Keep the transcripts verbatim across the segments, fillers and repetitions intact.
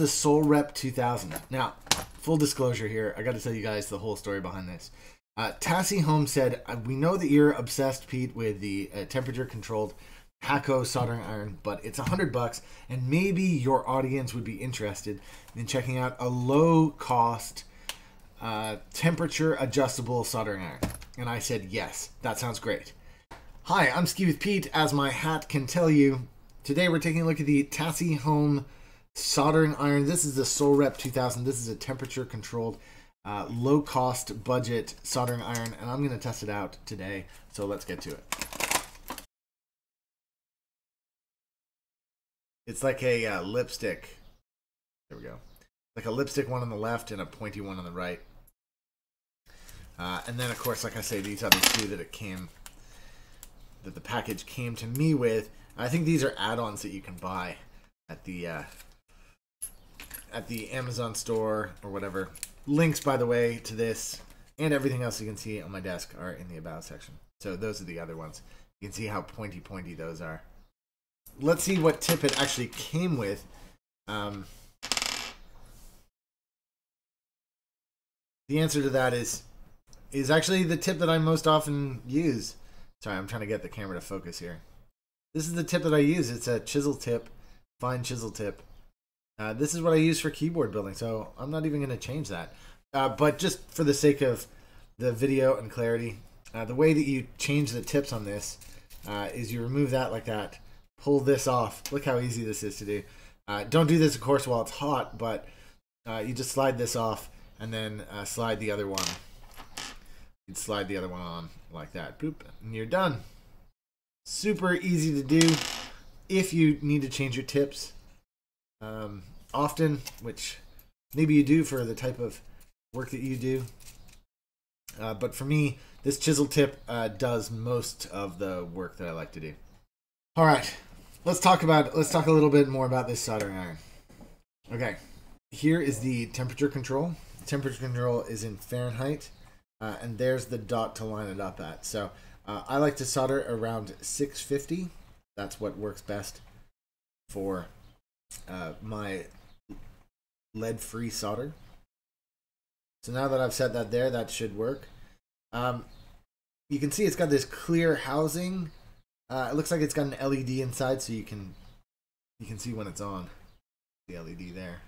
the Solrep two thousand. Now, full disclosure here, I got to tell you guys the whole story behind this. Uh, TaseHome said, we know that you're obsessed, Pete, with the uh, temperature-controlled Hakko soldering iron, but it's a hundred bucks, and maybe your audience would be interested in checking out a low-cost, uh, temperature-adjustable soldering iron. And I said, yes, that sounds great. Hi, I'm Ski with Pete, as my hat can tell you. Today we're taking a look at the TaseHome soldering iron. This is the Solrep two thousand. This is a temperature-controlled, uh, low-cost budget soldering iron, and I'm going to test it out today, so let's get to it. It's like a uh, lipstick. There we go. Like a lipstick one on the left and a pointy one on the right. Uh, and then, of course, like I say, these are the two that it came, that the package came to me with. I think these are add-ons that you can buy at the uh, at the Amazon store or whatever. Links, by the way, to this and everything else you can see on my desk are in the About section. So those are the other ones. You can see how pointy, pointy those are. Let's see what tip it actually came with. Um, the answer to that is is actually the tip that I most often use. Sorry, I'm trying to get the camera to focus here. This is the tip that I use. It's a chisel tip, fine chisel tip. Uh, this is what I use for keyboard building, so I'm not even going to change that. Uh, but just for the sake of the video and clarity, uh, the way that you change the tips on this uh, is you remove that like that. Pull this off. Look how easy this is to do. Uh, don't do this, of course, while it's hot, but uh, you just slide this off and then uh, slide the other one. You'd slide the other one on like that. Boop, and you're done. Super easy to do if you need to change your tips um, often, which maybe you do for the type of work that you do. Uh, but for me, this chisel tip uh, does most of the work that I like to do. All right. Let's talk about, let's talk a little bit more about this soldering iron. Okay, here is the temperature control. The temperature control is in Fahrenheit, uh, and there's the dot to line it up at. So uh, I like to solder around six fifty. That's what works best for uh, my lead-free solder. So now that I've set that there, that should work. Um, you can see it's got this clear housing. Uh, it looks like it's got an L E D inside, so you can you can see when it's on. The L E D there.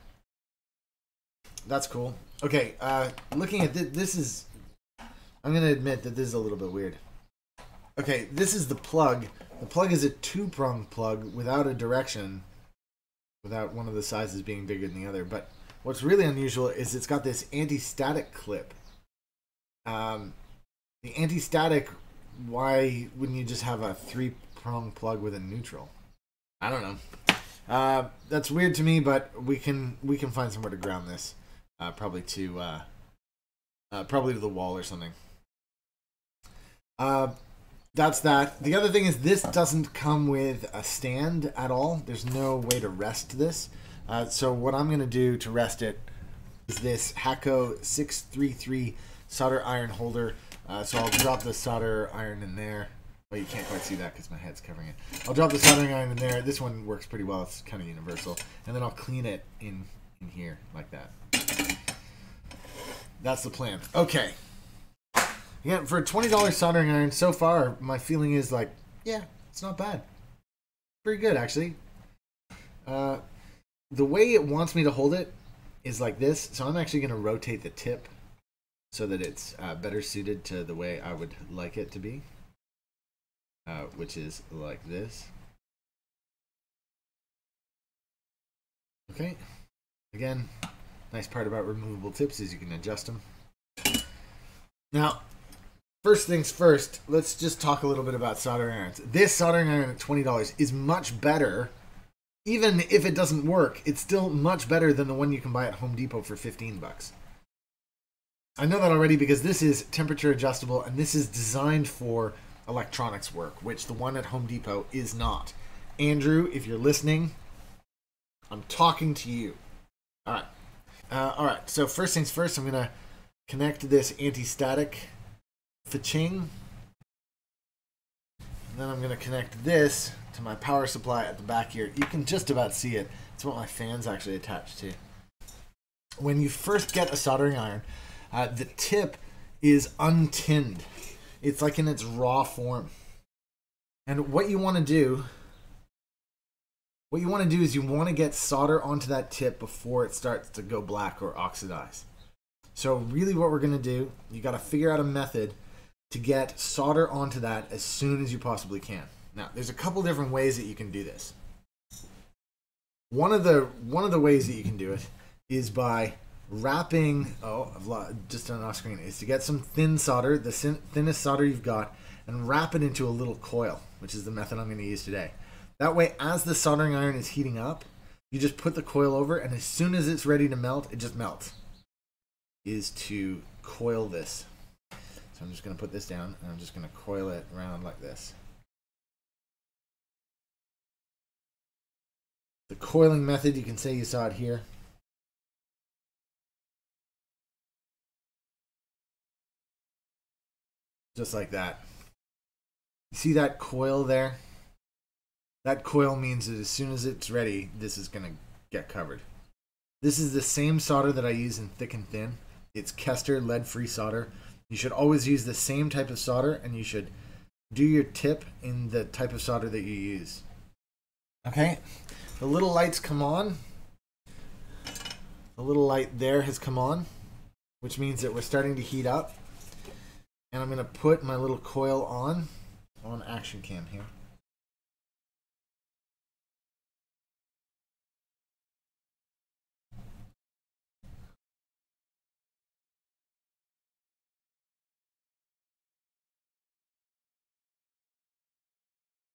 That's cool. Okay, uh, looking at th this is, I'm gonna admit that this is a little bit weird. Okay, this is the plug. The plug is a two-prong plug without a direction, without one of the sizes being bigger than the other. But what's really unusual is it's got this anti-static clip. Um, the anti-static. Why wouldn't you just have a three-prong plug with a neutral? I don't know. Uh, that's weird to me, but we can we can find somewhere to ground this. Uh, probably to uh, uh, probably to the wall or something. Uh, that's that. The other thing is this doesn't come with a stand at all. There's no way to rest this. Uh, so what I'm going to do to rest it is this Hakko six three three solder iron holder. Uh, so I'll drop the solder iron in there. Well, you can't quite see that because my head's covering it. I'll drop the soldering iron in there. This one works pretty well. It's kind of universal. And then I'll clean it in, in here like that. That's the plan. Okay. Yeah, for a twenty dollar soldering iron, so far, my feeling is like, yeah, it's not bad. Pretty good, actually. Uh, the way it wants me to hold it is like this. So I'm actually going to rotate the tip so that it's uh, better suited to the way I would like it to be, uh, which is like this. Okay, again, nice part about removable tips is you can adjust them. Now, first things first, let's just talk a little bit about soldering irons. This soldering iron at twenty dollars is much better. Even if it doesn't work, it's still much better than the one you can buy at Home Depot for fifteen bucks. I know that already because this is temperature adjustable and this is designed for electronics work, which the one at Home Depot is not. Andrew, if you're listening, I'm talking to you. All right. Uh, all right. So first things first, I'm going to connect this anti-static fa-ching. And then I'm going to connect this to my power supply at the back here. You can just about see it. It's That's what my fan's actually attached to. When you first get a soldering iron, uh, the tip is untinned. It's like in its raw form. And what you want to do, what you want to do is you want to get solder onto that tip before it starts to go black or oxidize. So really what we're going to do, you got to figure out a method to get solder onto that as soon as you possibly can. Now, there's a couple different ways that you can do this. One of the one of the ways that you can do it is by wrapping, oh, I've lost, just done it off screen, is to get some thin solder, the thin, thinnest solder you've got, and wrap it into a little coil, which is the method I'm going to use today. That way, as the soldering iron is heating up, you just put the coil over, and as soon as it's ready to melt, it just melts. Is to coil this. So I'm just going to put this down, and I'm just going to coil it around like this. The coiling method, you can say you saw it here. Just like that. You see that coil there? That coil means that as soon as it's ready, this is going to get covered. This is the same solder that I use in thick and thin. It's Kester lead-free solder. You should always use the same type of solder, and you should do your tip in the type of solder that you use. Okay, the little light's come on. The little light there has come on, which means that we're starting to heat up. And I'm going to put my little coil on, on action cam here.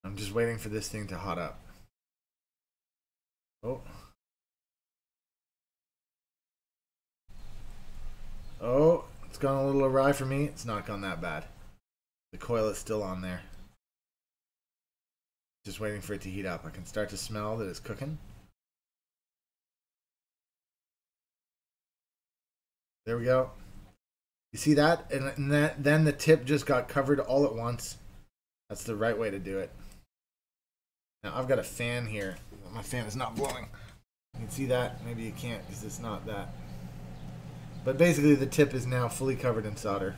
I'm just waiting for this thing to hot up. Oh. Oh. It's gone a little awry for me. It's not gone that bad. The coil is still on there. Just waiting for it to heat up. I can start to smell that it's cooking. There we go. You see that? And, and that, then the tip just got covered all at once. That's the right way to do it. Now I've got a fan here. My fan is not blowing. You can see that. Maybe you can't because it's not that. But basically the tip is now fully covered in solder.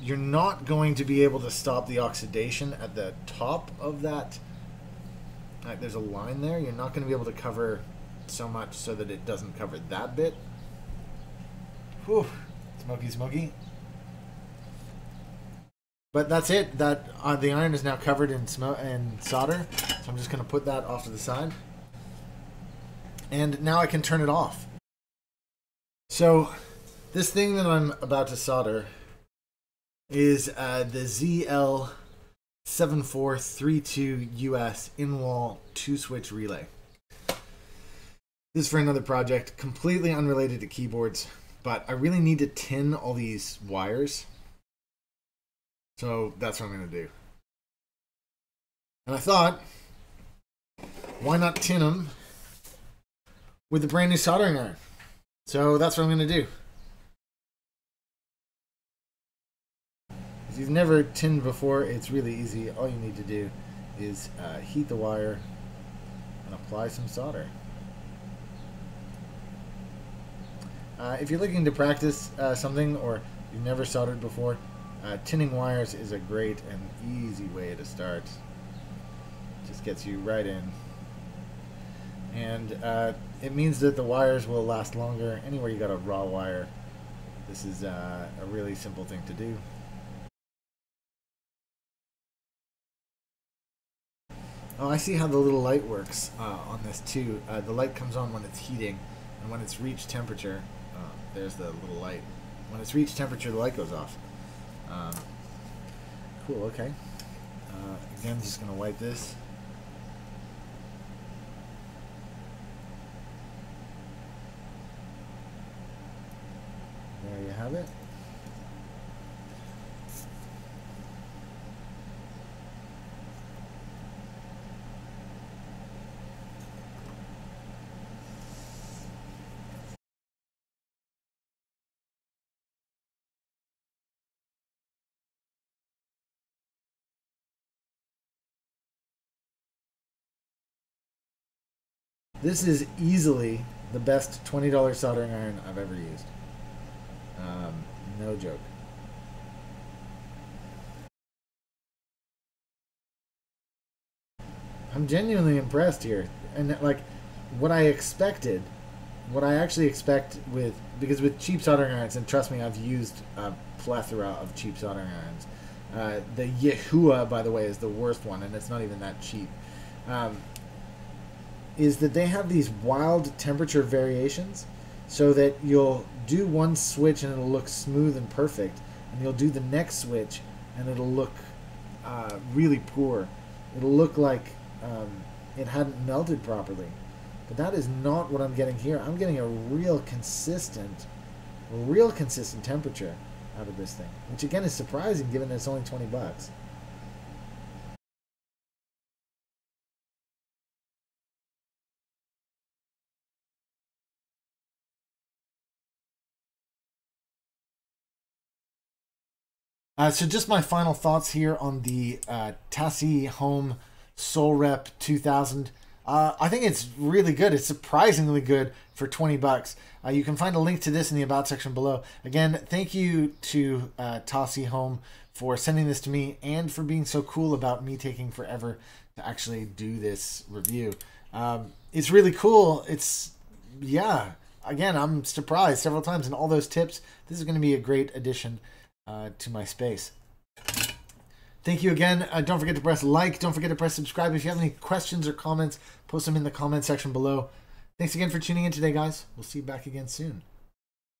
You're not going to be able to stop the oxidation at the top of that. Like, there's a line there. You're not going to be able to cover so much so that it doesn't cover that bit. Whew. Smoky, smoky. But that's it. That uh, the iron is now covered in, smoke and solder. So I'm just going to put that off to the side. And now I can turn it off. So, this thing that I'm about to solder is uh, the Z L seven four three two U S in-wall two-switch relay. This is for another project, completely unrelated to keyboards, but I really need to tin all these wires. So, that's what I'm going to do. And I thought, why not tin them with a brand new soldering iron? So that's what I'm going to do. If you've never tinned before, it's really easy. All you need to do is uh, heat the wire and apply some solder. Uh, if you're looking to practice uh, something or you've never soldered before, uh, tinning wires is a great and easy way to start. Just gets you right in. And uh, it means that the wires will last longer. Anywhere you got a raw wire, this is uh, a really simple thing to do. Oh, I see how the little light works uh, on this too. Uh, the light comes on when it's heating, and when it's reached temperature, uh, there's the little light. When it's reached temperature, the light goes off. Um, cool, okay. Uh, again, I'm just gonna wipe this. There you have it. This is easily the best twenty dollar soldering iron I've ever used. Um, no joke. I'm genuinely impressed here. And like what I expected, what I actually expect with, because with cheap soldering irons, and trust me, I've used a plethora of cheap soldering irons. Uh, the Yihua, by the way, is the worst one, and it's not even that cheap. Um, is that they have these wild temperature variations so that you'll do one switch and it'll look smooth and perfect, and you'll do the next switch and it'll look uh, really poor. It'll look like um, it hadn't melted properly. But that is not what I'm getting here. I'm getting a real consistent, real consistent temperature out of this thing, which again is surprising given that it's only twenty bucks. Uh, so just my final thoughts here on the uh, TaseHome Solrep two thousand. Uh, I think it's really good. It's surprisingly good for twenty bucks. Uh, you can find a link to this in the About section below. Again, thank you to uh, TaseHome for sending this to me and for being so cool about me taking forever to actually do this review. Um, it's really cool. It's, yeah, again, I'm surprised several times, and all those tips. This is going to be a great addition Uh, to my space. Thank you again. Uh, don't forget to press like. Don't forget to press subscribe. If you have any questions or comments, post them in the comment section below. Thanks again for tuning in today, guys. We'll see you back again soon.